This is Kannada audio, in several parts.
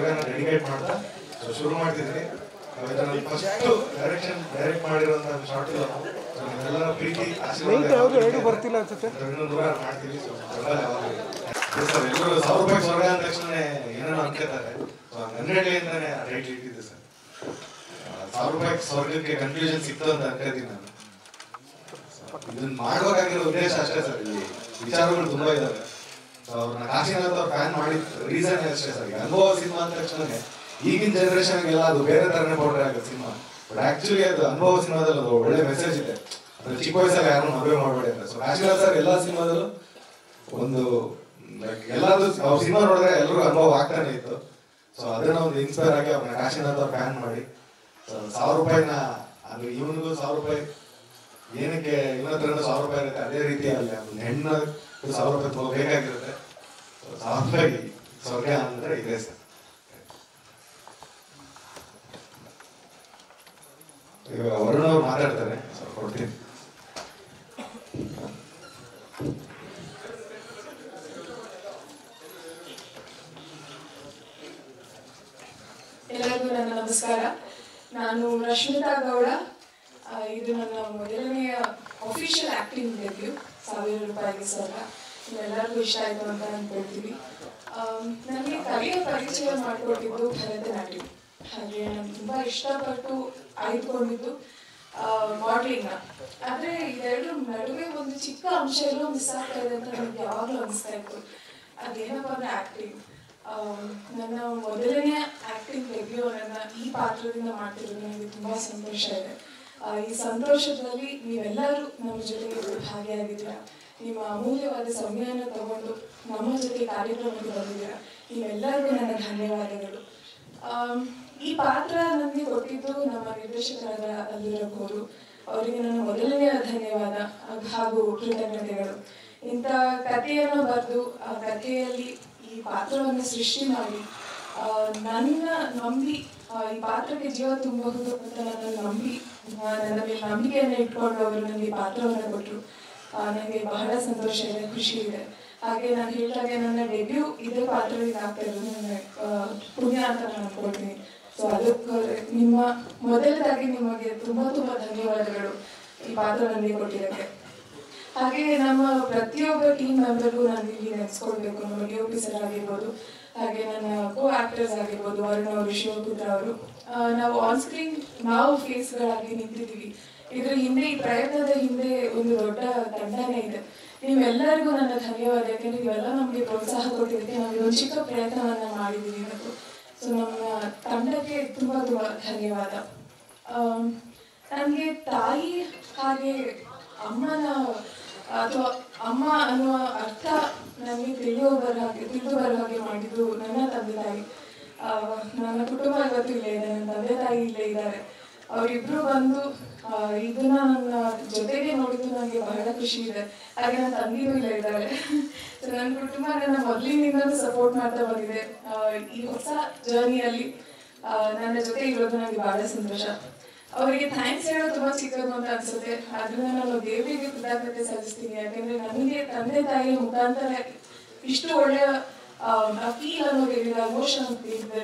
ರೆಡಿಮೇಡ್ ಮಾಡ್ತಾ ಸೊ ಶುರು ಮಾಡ್ತಿದ್ವಿ. ಅದರಲ್ಲಿ ಫಸ್ಟ್ ಡೈರೆಕ್ಷನ್ ಡೈರೆಕ್ಟ್ ಮಾಡಿರೋಂತ ಶಾರ್ಟ್ ಫಿಲ್ಮ್ ಎಲ್ಲರ ಪ್ರೀತಿ ಆಶೀರ್ವಾದ ಯಾವುದು ಎರಡು ಬರ್ತಿಲ್ಲ ಅನ್ಸುತ್ತೆ. ಧನ್ಯವಾದ ಮಾಡ್ತೀವಿ. ಸೊ ಸರ್ ಎಲ್ಲರೂ 1000 ರೂಪಾಯಿ ಸೊರೆ ಅಂದ ತಕ್ಷಣ ಏನೋ ಅಂತಾರೆ. ಸೊ ಹನ್ನೆರಡನೇ ಇಂದಾನೆ ರೈಟ್ ಇಟ್ಟಿದ್ದೆ ಸರ್. 1000 ರೂಪಾಯಿ ಸೊರೆಗೆ ಕನ್ಫ್ಯೂಷನ್ ಸಿಕ್ತು ಅಂತ ಅನ್ಕೊಂಡಿದ್ದೀನಿ ನಾನು. ಇದನ್ನ ಮಾಡಬೇಕಾಗಿರೋ ಉದ್ದೇಶ ಅಷ್ಟೇ ಸರ್. ಇಲ್ಲಿ ವಿಚಾರಗಳು ತುಂಬಾ ಇದಾವೆ. ಅವ್ರನ್ನ ಕಾಶಿನಾಥ್ ಅವ್ರ ಫ್ಯಾನ್ ಮಾಡಿದ ರೀಸನ್ ಅಷ್ಟೇ ಸರ್. ಅನುಭವ ಸಿನಿಮಾ ಅಂದ ತಕ್ಷಣ ಈಗಿನ ಜನರೇಷನ್ಗೆಲ್ಲ ಅದು ಬೇರೆ ತರನೇ ಪೌಡರ್ ಆಗುತ್ತೆ ಸಿನಿಮಾ. ಬಟ್ ಆಕ್ಚುಲಿ ಅದು ಅನುಭವ ಸಿನಿಮಾದಲ್ಲಿ ಅದು ಒಳ್ಳೆ ಮೆಸೇಜ್ ಇದೆ. ಚಿಕ್ಕ ವಯಸ್ಸಲ್ಲಿ ಯಾರು ಮದುವೆ ಮಾಡಬೇಡಿ ಅಂತ. ಸೊ ಕಾಶಿನಾಥ್ ಸರ್ ಎಲ್ಲ ಸಿನಿಮಾದಲ್ಲೂ ಒಂದು ಲೈಕ್ ಎಲ್ಲಾದ್ರೂ ಅವ್ರ ಸಿನಿಮಾ ನೋಡಿದ್ರೆ ಎಲ್ಲರಿಗೂ ಅನುಭವ ಆಗ್ತಾನೆ ಇತ್ತು. ಸೊ ಅದನ್ನ ಒಂದು ಇನ್ಸ್ಪೈರ್ ಆಗಿ ಅವ್ರನ್ನ ಕಾಶಿನಾಥ್ ಅವ್ರ ಫ್ಯಾನ್ ಮಾಡಿ 1000 ರೂಪಾಯಿನ ಅದು ಇವನಿಗೂ 1000 ರೂಪಾಯಿ ಏನಕ್ಕೆ ಇವನತ್ರನೂ 1000 ರೂಪಾಯಿ ಇರುತ್ತೆ. ಅದೇ ರೀತಿ ಅಲ್ಲಿ ಒಂದು ಹೆಣ್ಣ 1000 ರೂಪಾಯಿ ತುಂಬ ಬೇಕಾಗಿರುತ್ತೆ. 1000 ರೂಪಾಯಿ ಸೊರ್ಗೆ ಅಂದರೆ ಇದೆ ಸರ್. ಇವಾಗ ವರುಣ ಅವ್ರು ಮಾತಾಡ್ತಾರೆ ಸರ್. ಕೊಡ್ತೀನಿ. ಎಲ್ಲರಿಗೂ ನನ್ನ ನಮಸ್ಕಾರ. ನಾನು ರಶ್ಮಿತಾ ಗೌಡ. ಇದು ನನ್ನ ಮೊದಲನೆಯ ಅಫಿಷಿಯಲ್ ಆಕ್ಟಿಂಗ್ ಡೆಬ್ಯೂ. 1000 ರೂಪಾಯಿಗೆ ಸರ್. ಎಲ್ಲರಿಗೂ ಇಷ್ಟ ಆಯಿತು ಅಂತ ಅಂದ್ಕೊಳ್ತೀವಿ. ನನಗೆ ಕಲೆಯ ಪರಿಚಯ ಮಾಡಿಕೊಟ್ಟಿದ್ದು ಭರತನಾಟ್ಯ. ಹಾಗೆ ನಾನು ತುಂಬ ಇಷ್ಟಪಟ್ಟು ಆಯ್ದುಕೊಂಡಿದ್ದು ಮಾಡ್ಲಿಂಗ್ನ. ಆದರೆ ಇದೆರಡರ ನಡುವೆ ಒಂದು ಚಿಕ್ಕ ಅಂಶ ಎಲ್ಲೋ ಮಿಸ್ ಆಗ್ತಾ ಇದೆ ಅಂತ ನನಗೆ ಯಾವಾಗಲೂ ಅನಿಸ್ತಾ ಇತ್ತು. ಅದೇನಪ್ಪ ಅಂದರೆ ಆ್ಯಕ್ಟಿಂಗ್. ನನ್ನ ಮೊದಲನೇ ಆ್ಯಕ್ಟಿಂಗ್ ಡೆಬ್ಯೂ ನನ್ನ ಈ ಪಾತ್ರದಿಂದ ಮಾಡ್ತಿರೋದು ನನಗೆ ತುಂಬ ಸಂತೋಷ ಇದೆ. ಈ ಸಂತೋಷದಲ್ಲಿ ನೀವೆಲ್ಲರೂ ನಮ್ಮ ಜೊತೆಗೆ ಭಾಗಿಯಾಗಿದ್ದೀರಾ. ನಿಮ್ಮ ಅಮೂಲ್ಯವಾದ ಸಮಯನ ತಗೊಂಡು ನಮ್ಮ ಜೊತೆ ಕಾರ್ಯಕ್ರಮಕ್ಕೆ ಬಂದಿದ್ದೀರಾ. ನೀವೆಲ್ಲರಿಗೂ ನನ್ನ ಧನ್ಯವಾದಗಳು. ಈ ಪಾತ್ರ ನನಗೆ ಕೊಟ್ಟಿದ್ದು ನಮ್ಮ ನಿರ್ದೇಶಕರಾದ ಅಲ್ಲಿರಕೋರು. ಅವರಿಗೆ ನನ್ನ ಮೊದಲನೆಯ ಧನ್ಯವಾದ ಹಾಗೂ ಕೃತಜ್ಞತೆಗಳು. ಇಂಥ ಕಥೆಯನ್ನು ಬರೆದು ಆ ಕಥೆಯಲ್ಲಿ ಈ ಪಾತ್ರವನ್ನು ಸೃಷ್ಟಿ ಮಾಡಿ ನನ್ನ ನಂಬಿ ಈ ಪಾತ್ರಕ್ಕೆ ಜೀವ ತುಂಬಬಹುದು ಅಂತ ನನ್ನ ನಂಬಿ ನನ್ನ ಮೇಲೆ ನಂಬಿಕೆಯನ್ನು ಇಟ್ಕೊಂಡು ಅವರು ನನಗೆ ಈ ಪಾತ್ರವನ್ನು ಕೊಟ್ಟರು. ನನಗೆ ಬಹಳ ಸಂತೋಷ ಇದೆ, ಖುಷಿ ಇದೆ. ಹಾಗೆ ನಾನು ಹೇಳಿದಾಗೆ ನನ್ನ ಡೆಬ್ಯೂ ಇದೇ ಪಾತ್ರದಿಂದ ಆಗ್ತಾ ಇರೋದು ನನ್ನ ಪುಣ್ಯ ಅಂತ ನಾನು ಅಂದ್ಕೊಳ್ತೀನಿ. ಸೊ ಅದಕ್ಕೆ ನಿಮ್ಮ ಮೊದಲದಾಗಿ ನಿಮಗೆ ತುಂಬ ತುಂಬ ಧನ್ಯವಾದಗಳು ಈ ಪಾತ್ರ ನನಗೆ ಕೊಟ್ಟಿದ್ದಕ್ಕೆ. ಹಾಗೆ ನಮ್ಮ ಪ್ರತಿಯೊಬ್ಬ ಟೀಮ್ ಮೆಂಬರ್ಗೂ ನಾನು ಇಲ್ಲಿ ನೆನೆಸ್ಕೊಳ್ಬೇಕು. ನಮ್ಮ ಡಿ ಒ ಪಿ ಸರ್ ಆಗಿರ್ಬೋದು, ಹಾಗೆ ನನ್ನ ಕೋ ಆ್ಯಕ್ಟರ್ಸ್ ಆಗಿರ್ಬೋದು, ವರುಣ ಅವರು, ಶಿವಪುತ್ರ ಅವರು. ನಾವು ಆನ್ ಸ್ಕ್ರೀನ್ ನಾವು ಫೇಸ್ಗಳಾಗಿ ನಿಂತಿದ್ದೀವಿ. ಇದರ ಹಿಂದೆ ಈ ಪ್ರಯತ್ನದ ಹಿಂದೆ ಒಂದು ದೊಡ್ಡ ತಂಡನೇ ಇದೆ. ನೀವೆಲ್ಲರಿಗೂ ನನ್ನ ಧನ್ಯವಾದ. ಯಾಕೆಂದರೆ ನೀವೆಲ್ಲ ನಮಗೆ ಪ್ರೋತ್ಸಾಹ ಕೊಟ್ಟಿದ್ದಕ್ಕೆ ನಾವು ಒಂದು ಚಿಕ್ಕ ಪ್ರಯತ್ನವನ್ನು ಮಾಡಿದ್ದೀವಿ ಇವತ್ತು. ಸೊ ನಮ್ಮ ತಂಡಕ್ಕೆ ತುಂಬ ತುಂಬ ಧನ್ಯವಾದ. ನನಗೆ ತಾಯಿ ಹಾಗೆ ಅಮ್ಮನ ಅಥವಾ ಅಮ್ಮ ಅನ್ನುವ ಅರ್ಥ ನನಗೆ ತಿಳಿದು ಬರೋ ಹಾಗೆ ಮಾಡಿದ್ದು ನನ್ನ ತಂದೆ ತಾಯಿ. ನನ್ನ ಕುಟುಂಬ ಇವತ್ತು ಇಲ್ಲೇ ಇದೆ, ನನ್ನ ತಂದೆ ತಾಯಿ ಇಲ್ಲೇ ಇದ್ದಾರೆ. ಅವರಿಬ್ಬರು ಬಂದು ಇದನ್ನ ನನ್ನ ಜೊತೆಗೆ ನೋಡಿದ್ದು ನನಗೆ ಬಹಳ ಖುಷಿ ಇದೆ. ಹಾಗೆ ನನ್ನ ತಂಗಿಯೂ ಇಲ್ಲ ಇದ್ದಾರೆ. ಸೊ ನನ್ನ ಕುಟುಂಬ ನನ್ನ ಮೊದಲಿನಿಂದಲೂ ಸಪೋರ್ಟ್ ಮಾಡ್ತಾ ಬಂದಿದೆ. ಈ ಹೊಸ ಜರ್ನಿಯಲ್ಲಿ ನನ್ನ ಜೊತೆ ಇರೋದು ನನಗೆ ಬಹಳ ಸಂತೋಷ. ಅವರಿಗೆ ಥ್ಯಾಂಕ್ಸ್ ಹೇಳೋದು ತುಂಬ ಚಿಕ್ಕದು ಅಂತ ಅನಿಸುತ್ತೆ. ಅದರಿಂದ ನಾನು ದೇವರಿಗೆ ಕೃತಜ್ಞತೆ ಸಲ್ಲಿಸ್ತೀನಿ. ಯಾಕೆಂದರೆ ನನಗೆ ತಂದೆ ತಾಯಿಯ ಮುಖಾಂತರ ಇಷ್ಟು ಒಳ್ಳೆಯ ಫೀಲ್ ಅನ್ನೋದಿಲ್ಲ, ಎಮೋಷನ್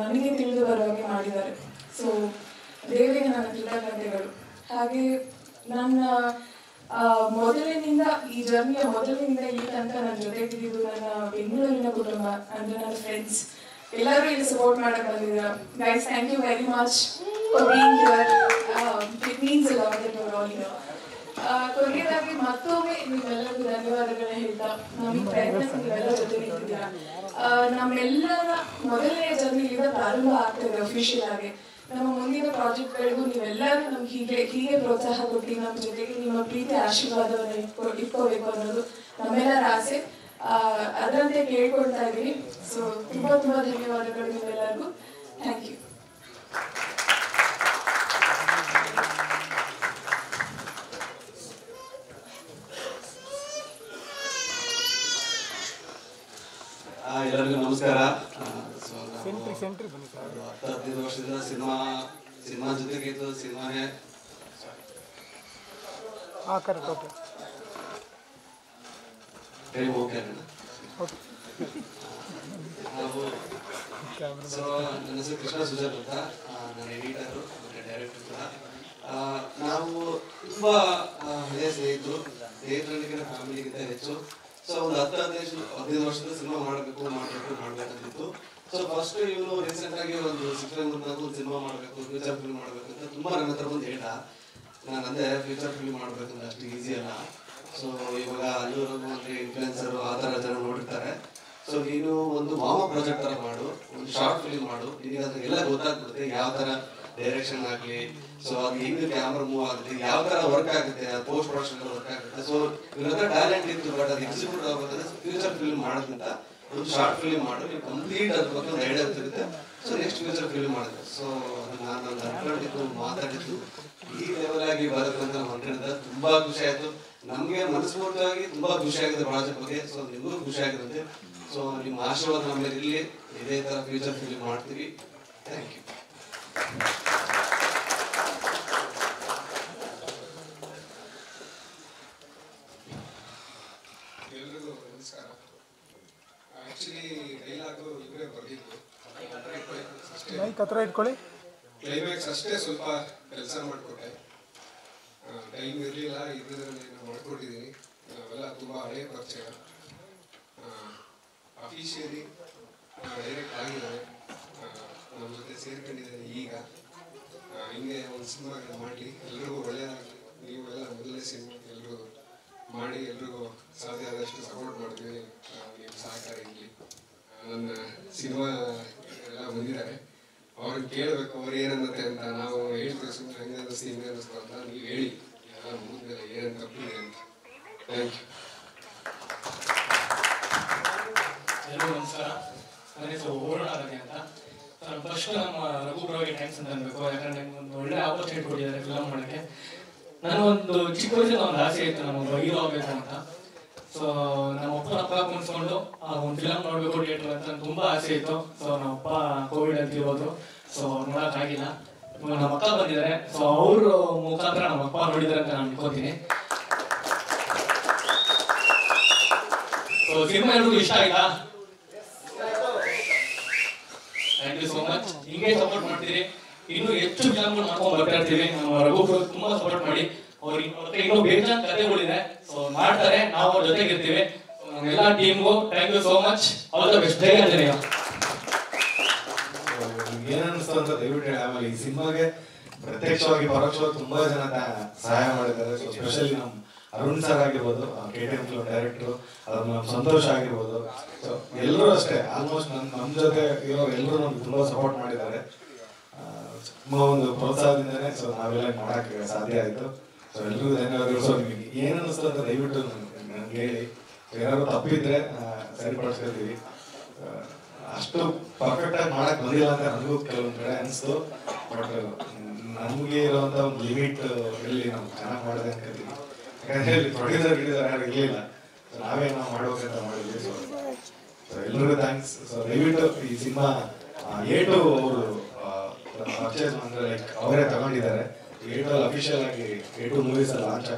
ನನಗೆ ತಿಳಿದು ಬರೋ ಹಾಗೆ ಮಾಡಿದ್ದಾರೆ. ಸೊ ದೇವರಿಗೆ ನನ್ನ ಕೃತಜ್ಞತೆಗಳು. ಹಾಗೆ ನನ್ನ ಮೊದಲಿನಿಂದ ಈ ಜರ್ನಿಯ ಮೊದಲಿನಿಂದ ಇಲ್ಲಿ ತನಕ ನನ್ನ ಜೊತೆಗಿದ್ದು ನನ್ನ ಬೆಂಗಳೂರಿನ ಕುಟುಂಬ ಅಂದರೆ ನನ್ನ ಫ್ರೆಂಡ್ಸ್ ಎಲ್ಲರೂ ಇಲ್ಲಿ ಸಪೋರ್ಟ್ ಮಾಡಕ್ಕೆ ಬಂದಿದ್ದೀರ. Guys, thank you very much for being here. It means a lot that you are all here. ಕೊನೆಯದಾಗಿ ಮತ್ತೊಮ್ಮೆ ನೀವೆಲ್ಲರಿಗೂ ಧನ್ಯವಾದಗಳನ್ನ ಹೇಳ್ತಾ ನಮ್ಮ ಪ್ರಯತ್ನಕ್ಕೆ ನೀವೆಲ್ಲ ಜೊತೆ ನಿಂತಿದ್ದೀರಾ. ನಮ್ಮೆಲ್ಲರ ಮೊದಲನೇ ಜರ್ನಿ ಈಗ ಪ್ರಾರಂಭ ಆಗ್ತದೆ ಅಫಿಷಿಯಲ್ ಆಗಿ. ನಮ್ಮ ಮುಂದಿನ ಪ್ರಾಜೆಕ್ಟ್ಗಳಿಗೂ ನೀವೆಲ್ಲರೂ ನಮ್ಗೆ ಹೀಗೆ ಪ್ರೋತ್ಸಾಹ ಕೊಟ್ಟು ನಮ್ಮ ಜೊತೆಗೆ ನಿಮ್ಮ ಪ್ರೀತಿ ಆಶೀರ್ವಾದವನ್ನು ಇಟ್ಕೋಬೇಕು ಅನ್ನೋದು ನಮ್ಮೆಲ್ಲರ ಆಸೆ. ಅದರಂತೆ ಕೇಳ್ಕೊಳ್ತಾ ಇದ್ದೀನಿ. ಸೊ ತುಂಬ ತುಂಬ ಧನ್ಯವಾದಗಳು ನಿಮ್ಮೆಲ್ಲರಿಗೂ. Thank you. ಎಲ್ಲರಿಗೂ ನಮಸ್ಕಾರ. 10-15 ವರ್ಷದಿಂದ ಸಿನಿಮಾ ಜೊತೆಗೆ ಇದ್ದು ಸಿನಿಮಾನೇ ನಾವು So, this is Krishna Sujatata, an editor and director. Now, yes, they do. They don't get a family in the HO. So, Lata, they should also cinema Margaku. So, first, you know, recently you will sit in the cinema Margaku, future film Margaku, tomorrow another data. Another future film Margaku, that's easier. So, you are a influencer or other general. So, you know, one warm-up project, one short film, you know, direction. So, the camera move, the work, post-production work. So, you know, talent is the future film, one short film, you complete the so, next future film. So, I am the so, we master our future film. Thank you. Actually, officially, direct thank you. Hello, sir. My name is Rashmita. So first, I am Raghubra's thanks to them because I am doing a lot of things for them. I am doing chikkoji. So I am going to film for them. So I am COVID. So I am going to so film. Thank you so much. You support Matire, you know, you should come or so Matare, now or the team go. Thank you so much. All the best. Arun Sara KTM director, Santosh Agirbodu. So, almost support so, producer are regular. So now we are so thanks. So David cinema, purchase like official movies are launched.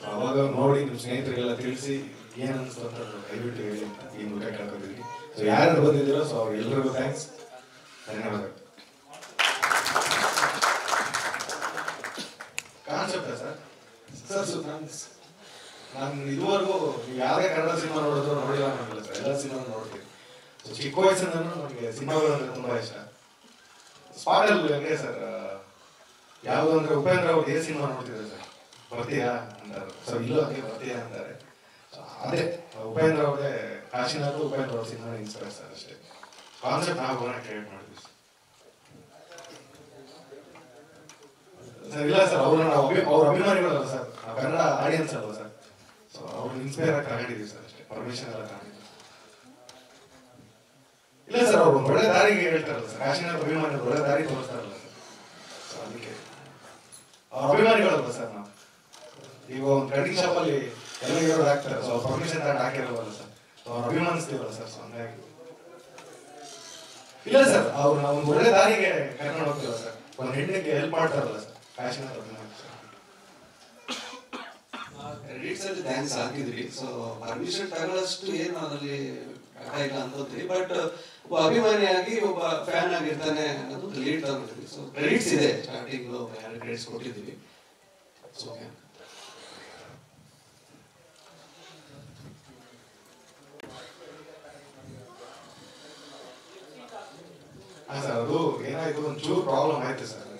So thanks. Concept sir, so thanks. I audience, sir. So our inspire sir. Permission sir, so permission to But Abhimani is a fan of the lead. So credits is starting low, credits are good. So, yeah. Sir,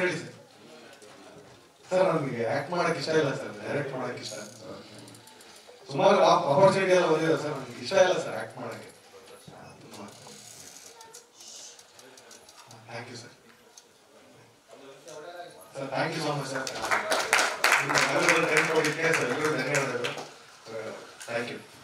ready, sir. Sir, I am act madak ishta illa sir, direct madak ishta. Sumar opportunity ella bandide sir, I am ishta illa sir act madak. Thank you sir. Sir, thank you so much sir. Everyone, thank you.